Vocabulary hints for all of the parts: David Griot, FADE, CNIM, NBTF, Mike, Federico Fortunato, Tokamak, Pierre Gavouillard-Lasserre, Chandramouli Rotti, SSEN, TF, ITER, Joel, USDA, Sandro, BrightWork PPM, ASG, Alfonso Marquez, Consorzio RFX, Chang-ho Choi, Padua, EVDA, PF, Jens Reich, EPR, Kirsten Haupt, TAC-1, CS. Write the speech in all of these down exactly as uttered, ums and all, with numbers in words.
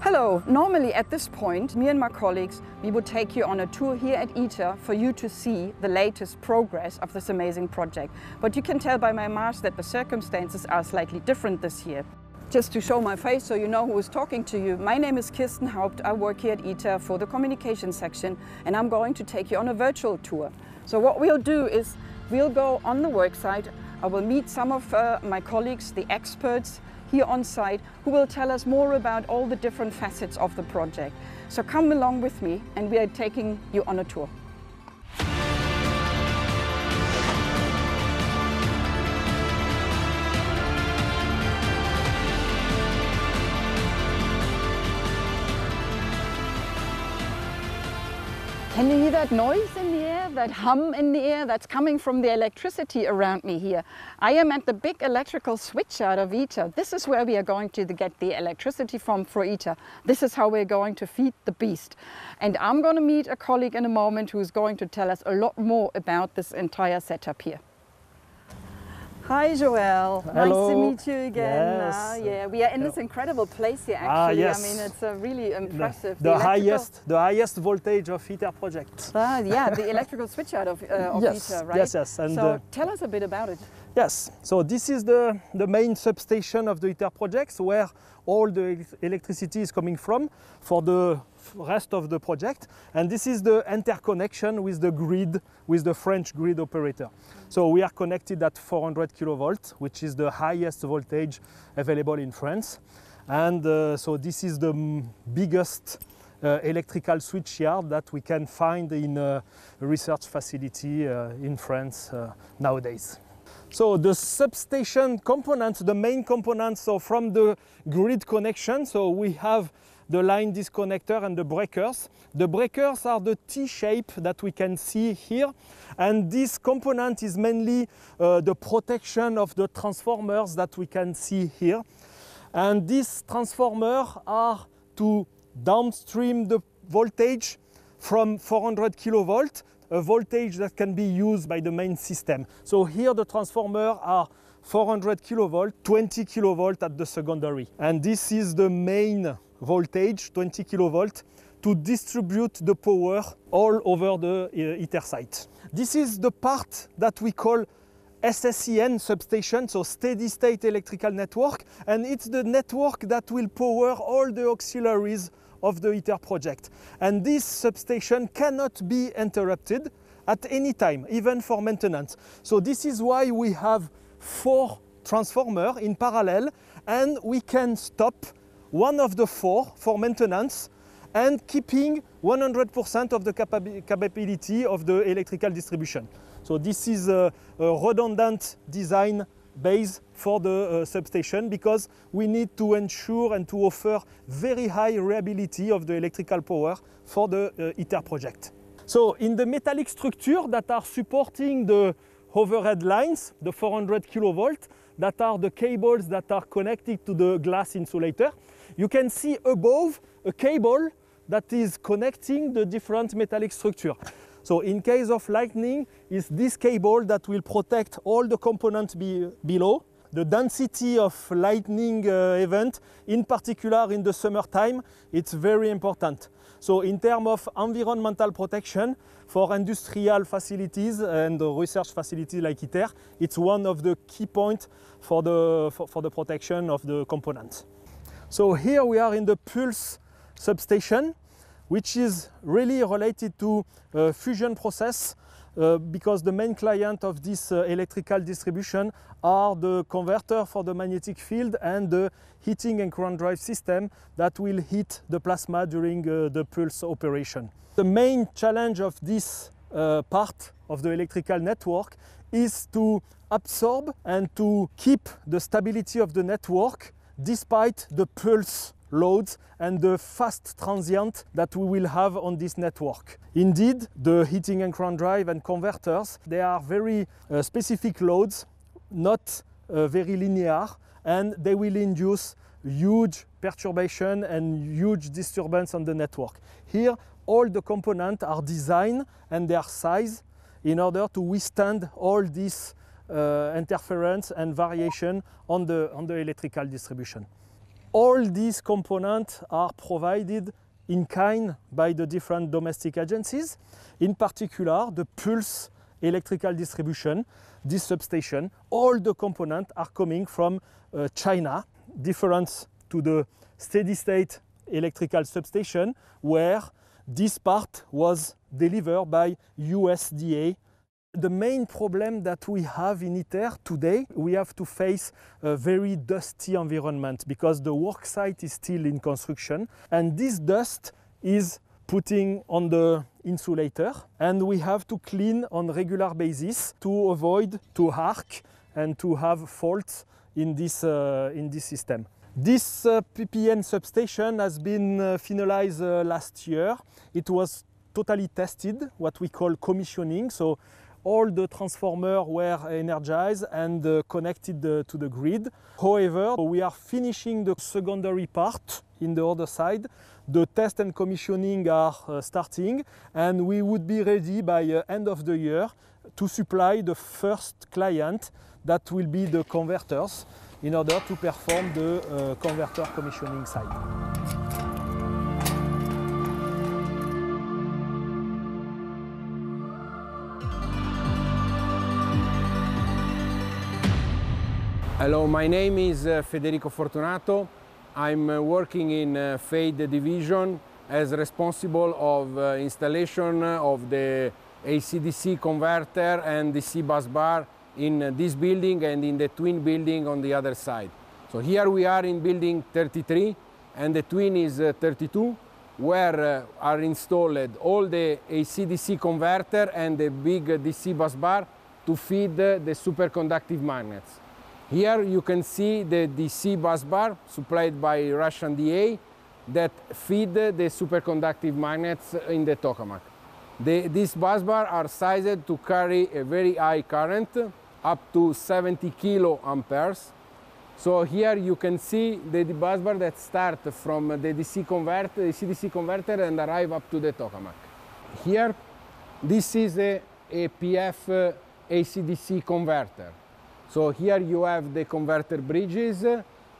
Hello, normally at this point, me and my colleagues, we would take you on a tour here at ITER for you to see the latest progress of this amazing project. But you can tell by my mask that the circumstances are slightly different this year. Just to show my face so you know who is talking to you, my name is Kirsten Haupt. I work here at ITER for the communication section, and I'm going to take you on a virtual tour. So what we'll do is we'll go on the work site. I will meet some of uh, my colleagues, the experts here on site, who will tell us more about all the different facets of the project. So come along with me, and we are taking you on a tour. Can you hear that noise in the air, that hum in the air? That's coming from the electricity around me here. I am at the big electrical switchyard of ITER. This is where we are going to get the electricity from for ITER. This is how we're going to feed the beast. And I'm going to meet a colleague in a moment who's going to tell us a lot more about this entire setup here. Hi Joel, hello. Nice to meet you again. Yes. Uh, yeah, we are in this incredible place here actually. Ah, yes. I mean, it's uh, really impressive. The, the, the, highest, the highest voltage of ITER project. Ah, yeah, the electrical switchyard of, uh, of yes. ITER, right? Yes, yes. And so uh, tell us a bit about it. Yes, so this is the, the main substation of the ITER project, where all the electricity is coming from for the rest of the project, and this is the interconnection with the grid, with the French grid operator. Mm-hmm. So we are connected at four hundred kilovolts, which is the highest voltage available in France, and uh, so this is the biggest uh, electrical switchyard that we can find in a research facility uh, in France uh, nowadays. So the substation components, the main components, so from the grid connection, so we have the line disconnector and the breakers. The breakers are the T-shape that we can see here. And this component is mainly uh, the protection of the transformers that we can see here. And these transformers are to downstream the voltage from four hundred kilovolts, a voltage that can be used by the main system. So here the transformers are four hundred kilovolts, twenty kilovolts at the secondary. And this is the main voltage, twenty kilovolts, to distribute the power all over the uh, ITER site. This is the part that we call S S E N substation, so steady state electrical network, and it's the network that will power all the auxiliaries of the ITER project. And this substation cannot be interrupted at any time, even for maintenance. So this is why we have four transformers in parallel, and we can stop one of the four for maintenance and keeping one hundred percent of the capa capability of the electrical distribution. So this is a, a redundant design base for the uh, substation, because we need to ensure and to offer very high reliability of the electrical power for the uh, ITER project. So in the metallic structure that are supporting the overhead lines, the four hundred kilovolts, that are the cables that are connected to the glass insulator, you can see above a cable that is connecting the different metallic structure. So in case of lightning, it's this cable that will protect all the components be below. The density of lightning uh, event, in particular in the summertime, it's very important. So in terms of environmental protection for industrial facilities and research facilities like ITER, it's one of the key points for the, for, for the protection of the components. So here we are in the pulse substation, which is really related to uh, fusion process, uh, because the main client of this uh, electrical distribution are the converter for the magnetic field and the heating and current drive system that will heat the plasma during uh, the pulse operation. The main challenge of this uh, part of the electrical network is to absorb and to keep the stability of the network despite the pulse loads and the fast transient that we will have on this network. Indeed, the heating and current drive and converters, they are very uh, specific loads, not uh, very linear, and they will induce huge perturbation and huge disturbance on the network. Here, all the components are designed and their size in order to withstand all this uh, interference and variation on the, on the electrical distribution. all these components are provided in kind by the different domestic agencies, in particular the Pulse electrical distribution, this substation. All the components are coming from uh, China, different to the steady state electrical substation, where this part was delivered by U S D A. The main problem that we have in ITER today, we have to face a very dusty environment because the work site is still in construction, and this dust is putting on the insulator, and we have to clean on regular basis to avoid to arc and to have faults in this, uh, in this system. This uh, P P N substation has been uh, finalized uh, last year. It was totally tested, what we call commissioning. So all the transformers were energized and uh, connected uh, to the grid. However, we are finishing the secondary part in the other side. The test and commissioning are uh, starting, and we would be ready by uh, end of the year to supply the first client that will be the converters in order to perform the uh, converter commissioning side. Hello, my name is uh, Federico Fortunato. I'm uh, working in uh, FADE division as responsible of uh, installation of the A C D C converter and D C bus bar in uh, this building and in the twin building on the other side. So here we are in building thirty-three and the twin is uh, thirty-two, where uh, are installed all the A C D C converter and the big uh, D C bus bar to feed uh, the superconductive magnets. Here you can see the D C bus bar supplied by Russian D A that feed the superconductive magnets in the tokamak. The, these bus bars are sized to carry a very high current, up to seventy kilo amperes. So here you can see the, the bus bar that start from the D C converter, the C D C converter, and arrive up to the tokamak. Here, this is a, a P F uh, A C D C converter. So here you have the converter bridges,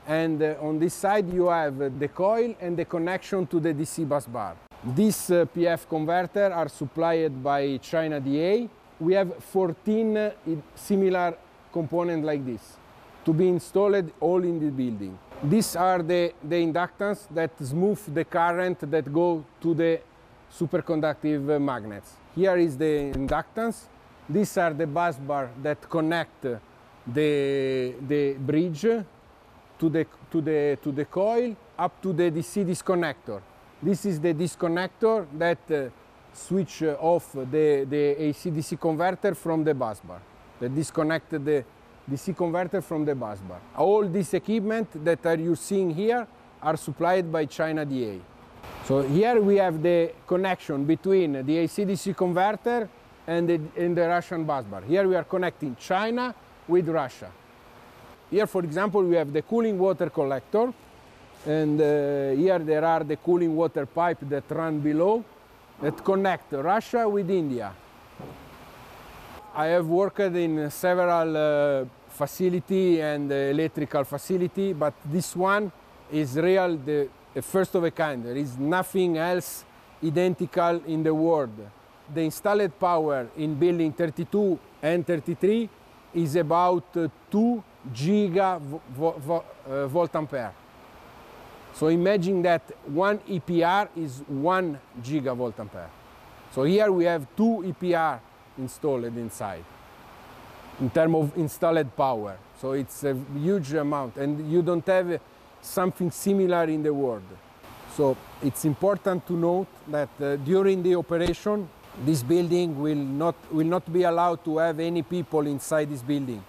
and on this side you have the coil and the connection to the D C bus bar. These uh, P F converters are supplied by China D A. We have fourteen uh, similar components like this to be installed all in the building. These are the, the inductance that smooth the current that go to the superconductive uh, magnets. Here is the inductance. These are the bus bar that connect uh, The, the bridge to the, to, the, to the coil up to the D C disconnector. This is the disconnector that uh, switch off the, the A C D C converter from the bus bar, that disconnected the D C converter from the bus bar. All this equipment that are you seeing here are supplied by China D A. So here we have the connection between the A C D C converter and the, and the Russian bus bar. Here we are connecting China with Russia. Here, for example, we have the cooling water collector, and uh, here there are the cooling water pipe that run below that connect Russia with India. I have worked in several uh, facility and uh, electrical facility, but this one is real, the, the first of a kind. There is nothing else identical in the world. The installed power in building thirty-two and thirty-three is about uh, two giga vo vo uh, volt ampere. So imagine that one E P R is one giga volt ampere. So here we have two E P R installed inside in terms of installed power. So it's a huge amount, and you don't have something similar in the world. So it's important to note that uh, during the operation, this building will not, will not be allowed to have any people inside this building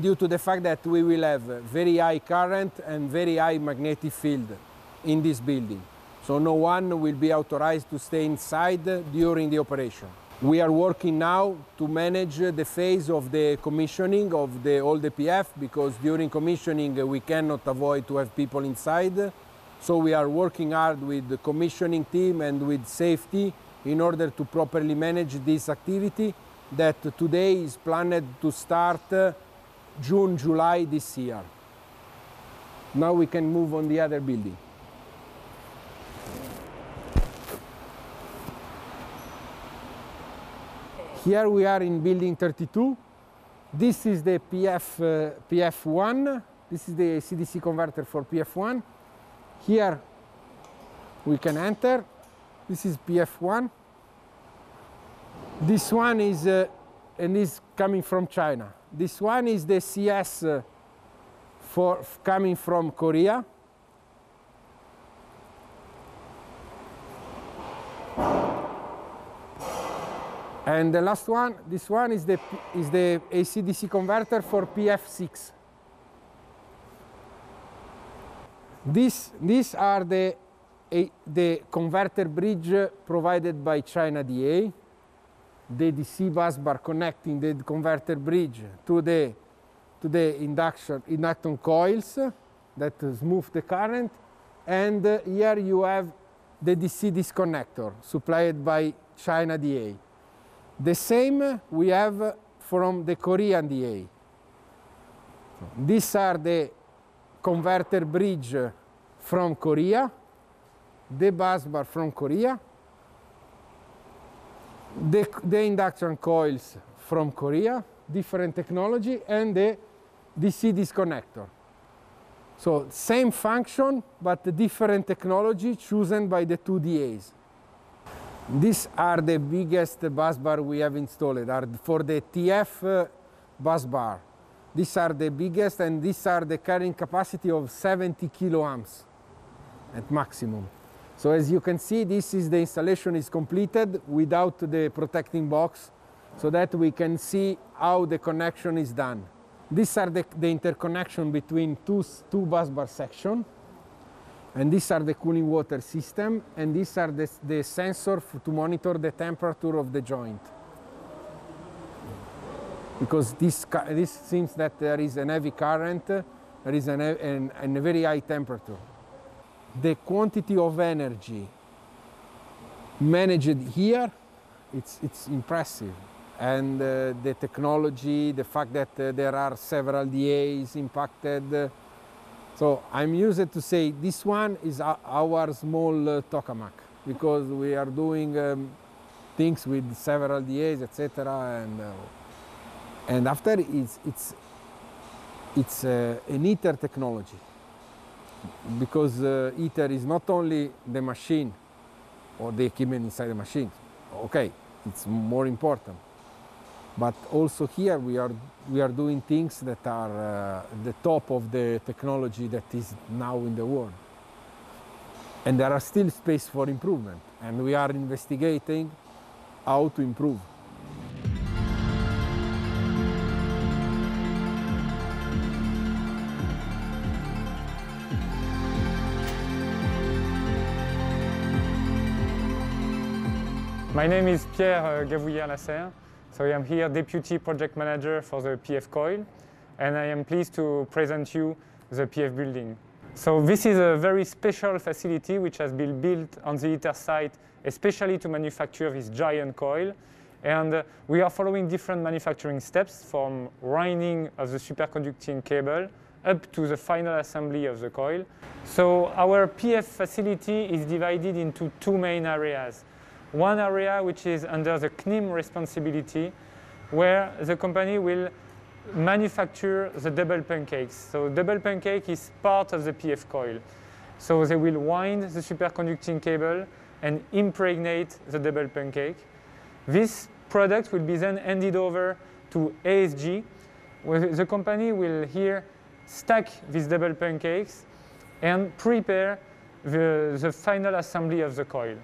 due to the fact that we will have very high current and very high magnetic field in this building. So no one will be authorized to stay inside during the operation. We are working now to manage the phase of the commissioning of the, all the P F, because during commissioning we cannot avoid to have people inside. So we are working hard with the commissioning team and with safety in order to properly manage this activity that today is planned to start June, July this year. Now we can move on the other building. Here we are in building thirty-two. This is the P F, uh, P F one. This is the C D C converter for P F one. Here we can enter. This is P F one. This one is, uh, and is coming from China. This one is the C S uh, for coming from Korea. And the last one, this one is the, is the A C D C converter for P F six. This, these are the, the converter bridge provided by China D A, the D C bus bar connecting the converter bridge to the, to the induction, inductor coils that smooth the current. And here you have the D C disconnector supplied by China D A. The same we have from the Korean D A. These are the converter bridge from Korea, the bus bar from Korea, the, the induction coils from Korea, different technology, and the D C disconnector. So same function, but different technology chosen by the two D As. These are the biggest bus bar we have installed, are for the T F uh, bus bar. These are the biggest, and these are the carrying capacity of seventy kilo amps at maximum. So as you can see, this is the installation is completed without the protecting box, so that we can see how the connection is done. These are the, the interconnection between two, two bus bar sections. And these are the cooling water system, and these are the, the sensor to monitor the temperature of the joint. Because this, this seems that there is a heavy current, there is an, an, an very high temperature. The quantity of energy managed here, it's, it's impressive. And uh, the technology, the fact that uh, there are several D As impacted, uh, so I'm used to say this one is our small uh, tokamak, because we are doing um, things with several D As, et cetera. And, uh, and after it's, it's, it's uh, an ITER technology, because uh, ITER is not only the machine or the equipment inside the machine. Okay, it's more important. But also here we are, we are doing things that are uh, the top of the technology that is now in the world. And there are still space for improvement, and we are investigating how to improve. My name is Pierre Gavouillard-Lasserre. So I am here Deputy Project Manager for the P F coil, and I am pleased to present you the P F building. So this is a very special facility which has been built on the ITER site, especially to manufacture this giant coil. And uh, we are following different manufacturing steps, from winding of the superconducting cable up to the final assembly of the coil. So our P F facility is divided into two main areas. One area which is under the C N I M responsibility, where the company will manufacture the double pancakes. So double pancake is part of the P F coil. So they will wind the superconducting cable and impregnate the double pancake. This product will be then handed over to A S G, where the company will here stack these double pancakes and prepare the, the final assembly of the coil.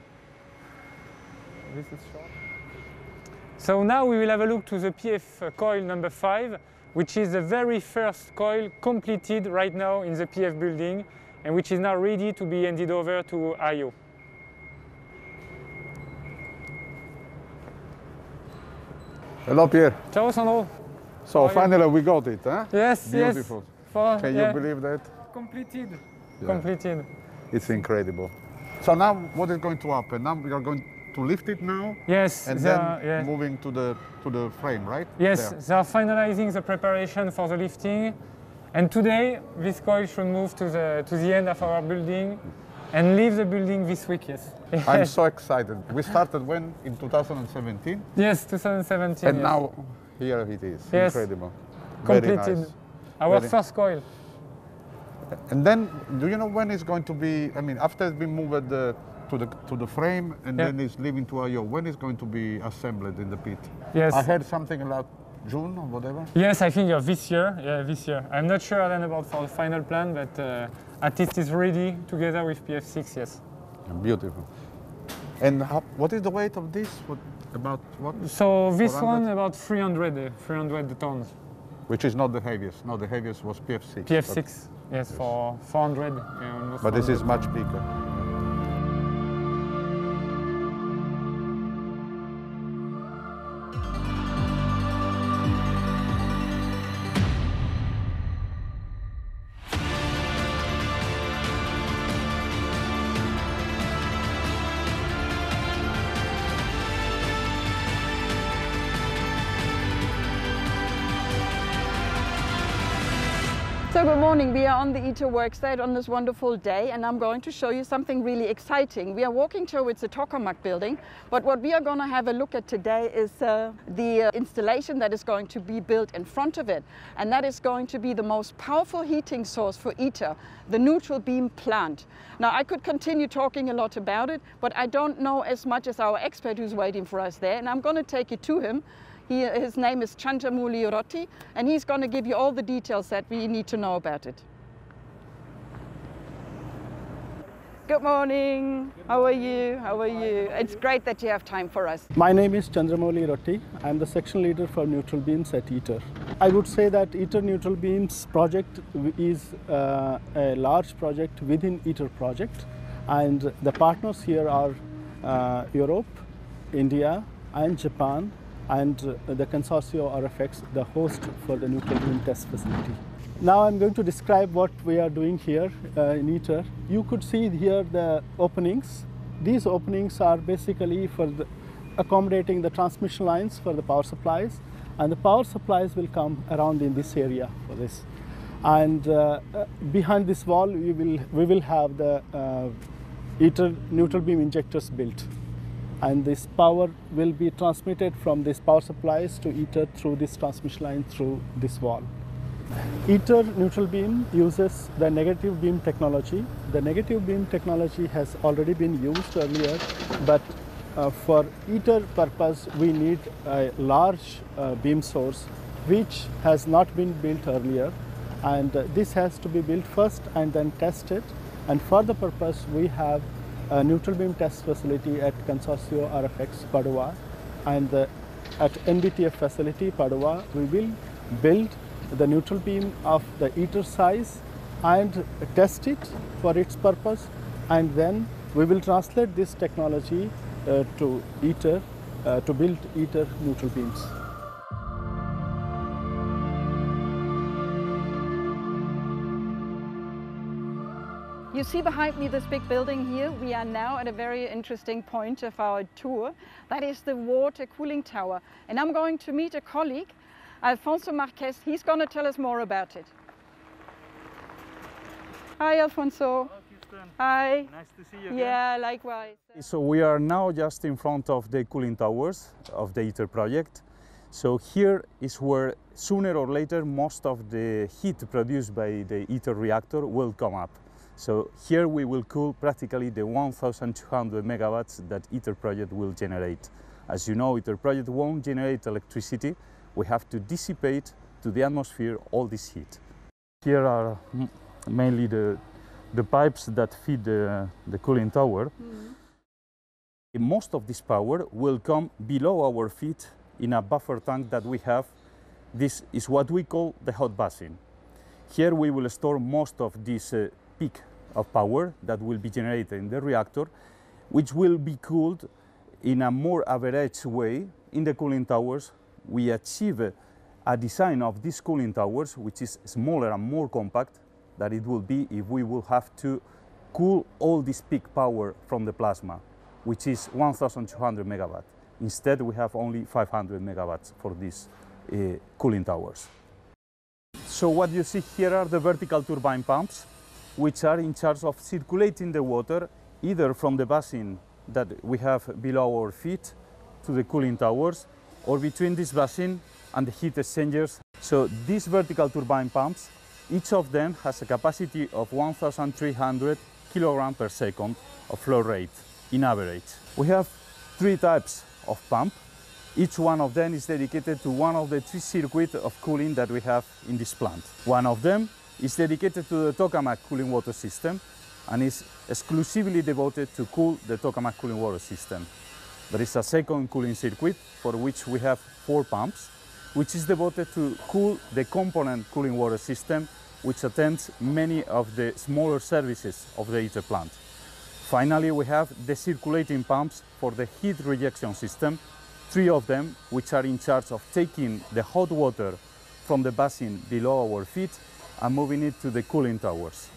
This is short. So now we will have a look to the P F coil number five, which is the very first coil completed right now in the P F building, and which is now ready to be handed over to I O. Hello, Pierre. Ciao, Sandro. So finally you? We got it, huh? Yes, beautiful. Yes. For, Can yeah. you believe that? Completed. Yeah. Completed. It's incredible. So now what is going to happen? Now we are going to lift it now, yes, and then are, yeah. moving to the to the frame, right? Yes, there. They are finalizing the preparation for the lifting, And today, this coil should move to the, to the end of our building and leave the building this week, yes. I'm so excited. We started when? In two thousand seventeen? Yes, two thousand seventeen. And yes. Now, here it is. Yes. Incredible. Completed. Very nice. Our Very first coil. And then, do you know when it's going to be, I mean, after it's been moved the, to, the, to the frame and yeah. then it's leaving to I O, when it's going to be assembled in the pit? Yes. I heard something about June or whatever? Yes, I think uh, this year, yeah, this year. I'm not sure then about for the final plan, but uh, at least it's ready together with P F six, yes. Beautiful. And how, what is the weight of this? What, about what? So this four hundred? One about three hundred, three hundred tons. Which is not the heaviest. No, the heaviest was P F six. P F six, yes, yes, for four hundred. Yeah, but this is much bigger. So good morning, we are on the ITER worksite on this wonderful day, and I'm going to show you something really exciting. We are walking towards the Tokamak building, but what we are going to have a look at today is uh, the uh, installation that is going to be built in front of it. And that is going to be the most powerful heating source for ITER, the neutral beam plant. Now I could continue talking a lot about it, but I don't know as much as our expert who's waiting for us there, and I'm going to take you to him. He, his name is Chandramouli Rotti, and he's going to give you all the details that we need to know about it. Good morning. How are you? How are you? It's great that you have time for us. My name is Chandramouli Rotti. I'm the section leader for neutral beams at ITER. I would say that ITER neutral beams project is uh, a large project within ITER project, and the partners here are uh, Europe, India, and Japan, and the Consorzio R F X, the host for the neutral beam test facility. Now I'm going to describe what we are doing here uh, in ITER. You could see here the openings. These openings are basically for the accommodating the transmission lines for the power supplies, and the power supplies will come around in this area for this. And uh, uh, behind this wall, we will, we will have the uh, ITER neutral beam injectors built. And this power will be transmitted from these power supplies to ITER through this transmission line through this wall. ITER neutral beam uses the negative beam technology. The negative beam technology has already been used earlier, but uh, for ITER purpose we need a large uh, beam source which has not been built earlier, and uh, this has to be built first and then tested, and for the purpose we have a neutral beam test facility at Consorzio R F X Padua, and the, at N B T F facility Padua we will build the neutral beam of the ITER size and test it for its purpose, and then we will translate this technology uh, to ITER uh, to build ITER neutral beams. You see behind me this big building here. We are now at a very interesting point of our tour. That is the water cooling tower. And I'm going to meet a colleague, Alfonso Marquez. He's going to tell us more about it. Hi, Alfonso. Hello, Kirsten. Hi. Nice to see you again. Yeah, likewise. So we are now just in front of the cooling towers of the ITER project. So here is where sooner or later most of the heat produced by the ITER reactor will come up. So here we will cool practically the one thousand two hundred megawatts that ITER project will generate. As you know, ITER project won't generate electricity. We have to dissipate to the atmosphere all this heat. Here are mainly the, the pipes that feed the, the cooling tower. Mm-hmm. Most of this power will come below our feet in a buffer tank that we have. This is what we call the hot basin. Here we will store most of this uh, peak of power that will be generated in the reactor, which will be cooled in a more average way in the cooling towers. We achieve a, a design of these cooling towers which is smaller and more compact than it will be if we will have to cool all this peak power from the plasma, which is one thousand two hundred megawatts. Instead, we have only five hundred megawatts for these uh, cooling towers. So what you see here are the vertical turbine pumps, which are in charge of circulating the water either from the basin that we have below our feet to the cooling towers, or between this basin and the heat exchangers. So these vertical turbine pumps, each of them has a capacity of one thousand three hundred kilograms per second of flow rate in average. We have three types of pump. Each one of them is dedicated to one of the three circuits of cooling that we have in this plant. One of them is dedicated to the Tokamak cooling water system and is exclusively devoted to cool the Tokamak cooling water system. There is a second cooling circuit for which we have four pumps, which is devoted to cool the component cooling water system, which attends many of the smaller services of the ITER plant. Finally, we have the circulating pumps for the heat rejection system, three of them, which are in charge of taking the hot water from the basin below our feet and moving it to the cooling towers.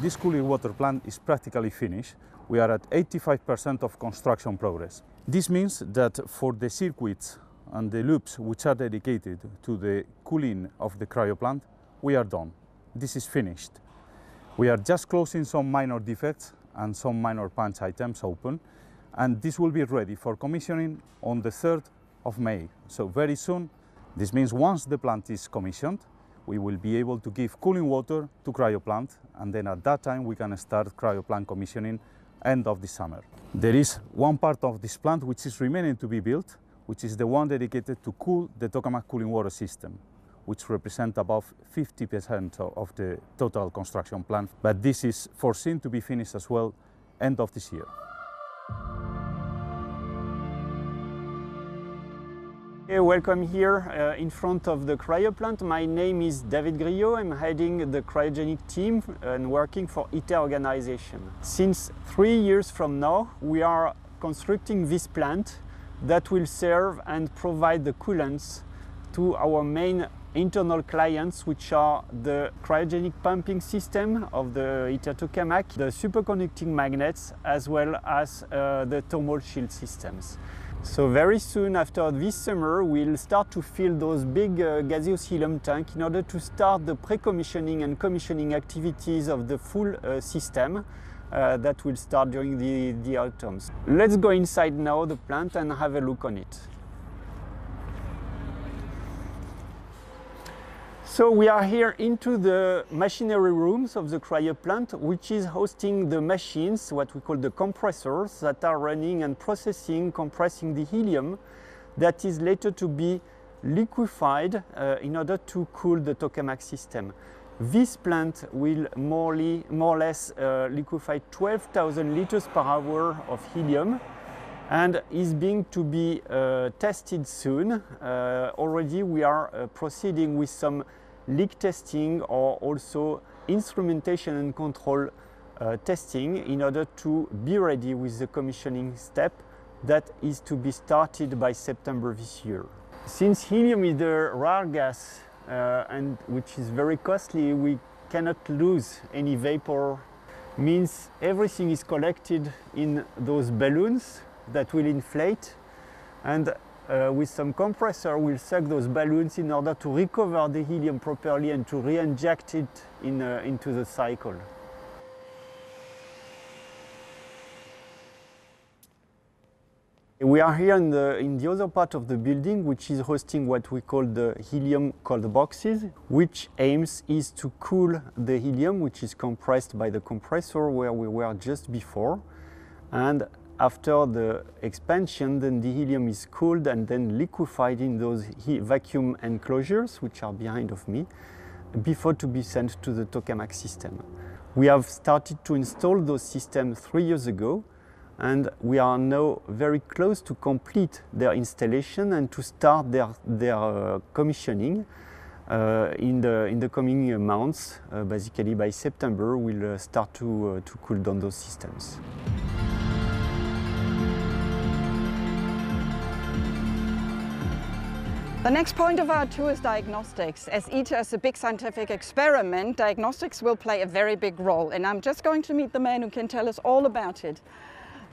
This cooling water plant is practically finished. We are at eighty-five percent of construction progress. This means that for the circuits and the loops which are dedicated to the cooling of the cryo plant, we are done. This is finished. We are just closing some minor defects and some minor punch items open, and this will be ready for commissioning on the third of May, so very soon. This means once the plant is commissioned, we will be able to give cooling water to cryoplant, and then at that time we can start cryoplant commissioning end of the summer. There is one part of this plant which is remaining to be built, which is the one dedicated to cool the Tokamak cooling water system, which represent above fifty percent of the total construction plan. But this is foreseen to be finished as well end of this year. Hey, welcome here uh, in front of the cryo plant. My name is David Griot. I'm heading the cryogenic team and working for ITER organization. Since three years from now, we are constructing this plant that will serve and provide the coolants to our main internal clients, which are the cryogenic pumping system of the ITER Tokamak, the superconducting magnets, as well as uh, the thermal shield systems. So very soon after this summer, we'll start to fill those big uh, gaseous helium tanks in order to start the pre-commissioning and commissioning activities of the full uh, system uh, that will start during the, the autumns. Let's go inside now the plant and have a look on it. So we are here into the machinery rooms of the cryo plant, which is hosting the machines, what we call the compressors, that are running and processing, compressing the helium that is later to be liquefied uh, in order to cool the tokamak system. This plant will more, more or less uh, liquefy twelve thousand liters per hour of helium, and is being to be uh, tested soon. Uh, already we are uh, proceeding with some leak testing or also instrumentation and control uh, testing in order to be ready with the commissioning step that is to be started by September this year. Since helium is a rare gas uh, and which is very costly, we cannot lose any vapor. Means everything is collected in those balloons that will inflate, and uh, with some compressor we'll suck those balloons in order to recover the helium properly and to re-inject it in, uh, into the cycle. We are here in the, in the other part of the building, which is hosting what we call the helium cold boxes, which aims is to cool the helium, which is compressed by the compressor where we were just before. And after the expansion, then the helium is cooled and then liquefied in those vacuum enclosures, which are behind of me, before to be sent to the tokamak system. We have started to install those systems three years ago, and we are now very close to complete their installation and to start their, their uh, commissioning uh, in, the, in the coming months. Uh, basically by September, we'll uh, start to, uh, to cool down those systems. The next point of our tour is diagnostics. As ITER is a big scientific experiment, diagnostics will play a very big role, and I'm just going to meet the man who can tell us all about it.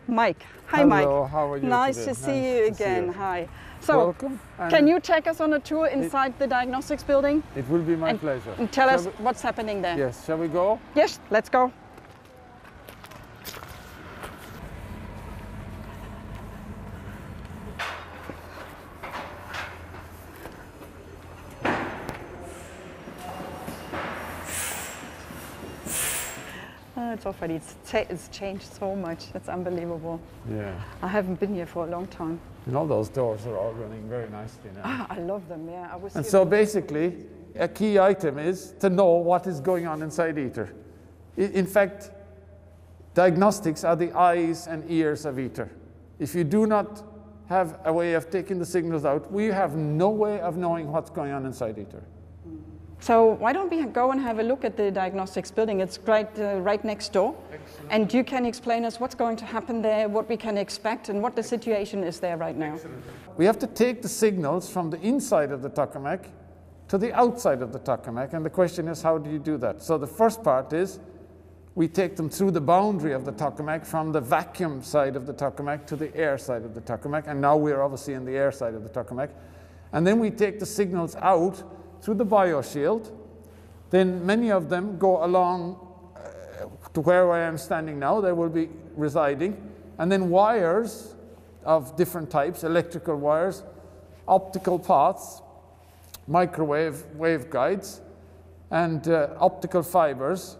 Mike. Hi, Mike. Hello, how are you? Nice to see you again. Hi. So, welcome. Can you take us on a tour inside the diagnostics building? It will be my pleasure. And tell us what's happening there. Yes, shall we go? Yes, let's go. It's already, it's, it's changed so much, it's unbelievable. Yeah. I haven't been here for a long time. And all those doors are all running very nicely now. Ah, I love them, yeah. I was and so basically, a key item is to know what is going on inside ITER. In fact, diagnostics are the eyes and ears of ITER. If you do not have a way of taking the signals out, we have no way of knowing what's going on inside ITER. So why don't we go and have a look at the diagnostics building? It's right, uh, right next door. Excellent. And you can explain us what's going to happen there, what we can expect, and what the situation is there right now. Excellent. We have to take the signals from the inside of the tokamak to the outside of the tokamak, and the question is, how do you do that? So the first part is, we take them through the boundary of the tokamak from the vacuum side of the tokamak to the air side of the tokamak, and now we're obviously in the air side of the tokamak. And then we take the signals out through the bioshield, then many of them go along uh, to where I am standing now. They will be residing. And then wires of different types, electrical wires, optical paths, microwave waveguides, and uh, optical fibers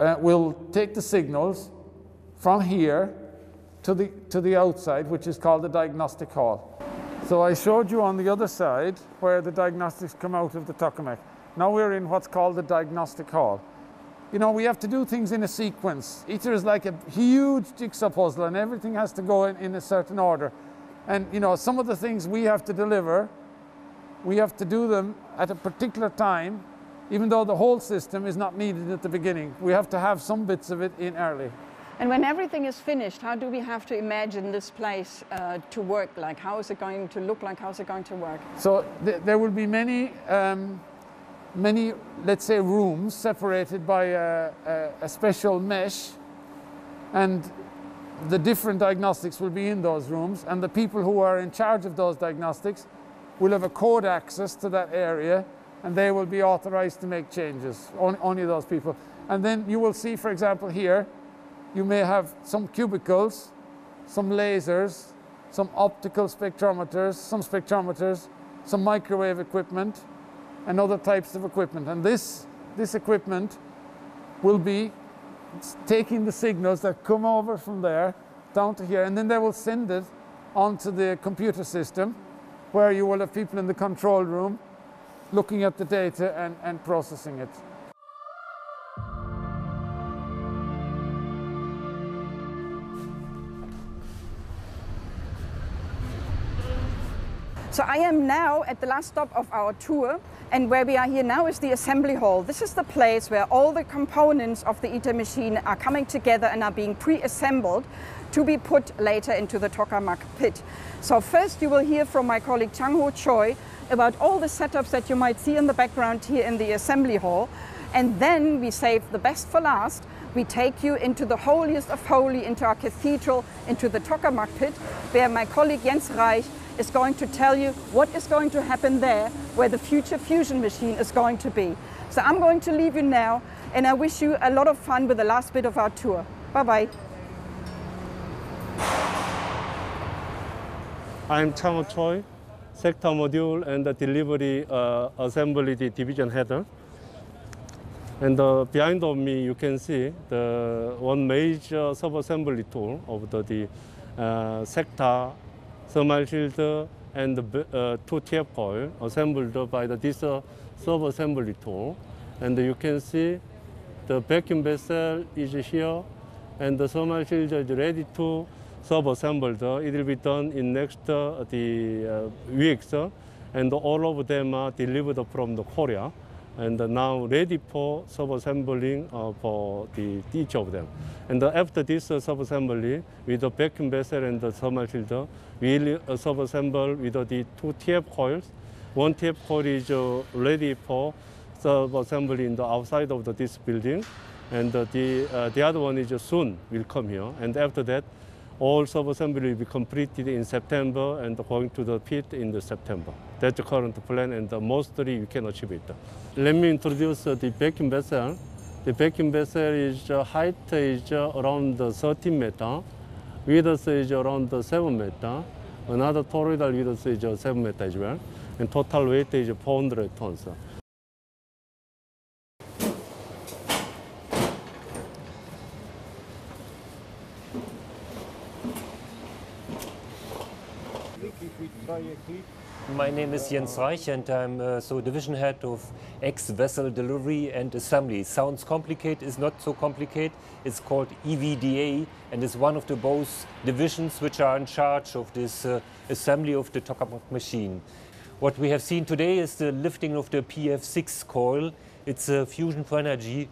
uh, will take the signals from here to the, to the outside, which is called the diagnostic hall. So I showed you on the other side where the diagnostics come out of the tokamak. Now we're in what's called the diagnostic hall. You know, we have to do things in a sequence. ITER is like a huge jigsaw puzzle and everything has to go in, in a certain order. And you know, some of the things we have to deliver, we have to do them at a particular time, even though the whole system is not needed at the beginning. We have to have some bits of it in early. And when everything is finished, how do we have to imagine this place uh, to work like? How is it going to look like? How is it going to work? So th there will be many, um, many, let's say, rooms separated by a, a, a special mesh, and the different diagnostics will be in those rooms, and the people who are in charge of those diagnostics will have a code access to that area, and they will be authorized to make changes, on, only those people. And then you will see, for example, here, you may have some cubicles, some lasers, some optical spectrometers, some spectrometers, some microwave equipment, and other types of equipment. And this, this equipment will be taking the signals that come over from there down to here, and then they will send it onto the computer system, where you will have people in the control room looking at the data and, and processing it. So I am now at the last stop of our tour, and where we are here now is the assembly hall. This is the place where all the components of the ITER machine are coming together and are being pre-assembled to be put later into the tokamak pit. So first you will hear from my colleague Chang-ho Choi about all the setups that you might see in the background here in the assembly hall, and then we save the best for last. We take you into the holiest of holy, into our cathedral, into the tokamak pit, where my colleague Jens Reich is going to tell you what is going to happen there, where the future fusion machine is going to be. So I'm going to leave you now, and I wish you a lot of fun with the last bit of our tour. Bye-bye. I'm Chang-ho Choi, sector module and the delivery uh, assembly division header. And uh, behind of me, you can see the one major sub-assembly tool of the, the uh, sector thermal shield and uh, two T F coil assembled by the, this uh, sub-assembly tool. And you can see the vacuum vessel is here, and the thermal shield is ready to sub-assemble. It will be done in next uh, the uh, weeks, uh, and all of them are delivered from the Korea, and uh, now ready for sub-assembling uh, for the, each of them. And uh, after this uh, sub-assembly, with the vacuum vessel and the thermal shield, we'll uh, sub-assemble with uh, the two T F coils. One T F coil is uh, ready for sub-assembly in the outside of the, this building, and uh, the, uh, the other one is uh, soon will come here. And after that, All sub-assembly will be completed in September and going to the pit in the September. That's the current plan, and mostly we can achieve it. Let me introduce the vacuum vessel. The vacuum vessel is uh, height is uh, around thirteen meters, width is around seven meters, another toroidal width is uh, seven meters as well, and total weight is four hundred tons. My name is Jens Reich, and I'm uh, so division head of X-Vessel Delivery and Assembly. Sounds complicated, it's not so complicated. It's called E V D A, and it's one of the both divisions which are in charge of this uh, assembly of the Tokamak machine. What we have seen today is the lifting of the P F six coil. It's a fusion for energy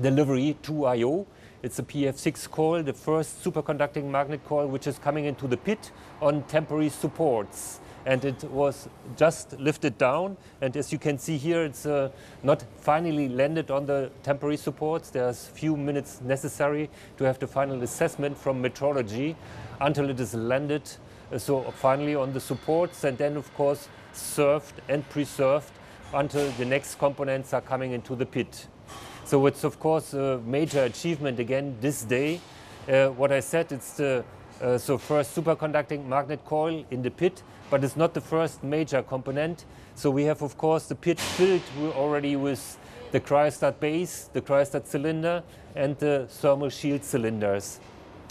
delivery to I O. It's a P F six coil, the first superconducting magnet coil, which is coming into the pit on temporary supports. And it was just lifted down. And as you can see here, it's uh, not finally landed on the temporary supports. There's few minutes necessary to have the final assessment from metrology until it is landed. So finally on the supports, and then of course served and preserved until the next components are coming into the pit. So it's, of course, a major achievement again this day. Uh, what I said, it's the uh, so first superconducting magnet coil in the pit, but it's not the first major component. So we have, of course, the pit filled already with the cryostat base, the cryostat cylinder, and the thermal shield cylinders.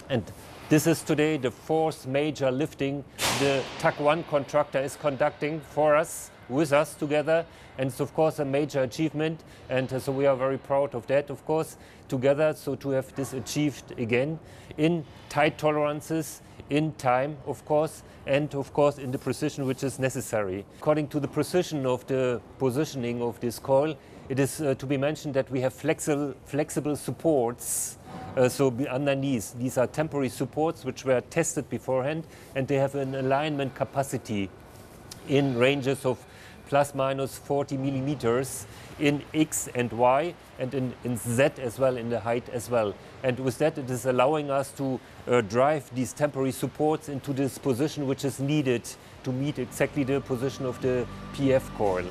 And this is today the fourth major lifting the T A C one contractor is conducting for us, with us together, and it's of course a major achievement, and uh, so we are very proud of that, of course, together, so to have this achieved again in tight tolerances, in time, of course, and of course in the precision which is necessary. According to the precision of the positioning of this coil, it is uh, to be mentioned that we have flexi flexible supports, uh, so underneath. These are temporary supports which were tested beforehand, and they have an alignment capacity in ranges of plus minus forty millimeters in X and Y, and in, in Z as well, in the height as well. And with that, it is allowing us to uh, drive these temporary supports into this position which is needed to meet exactly the position of the P F coil.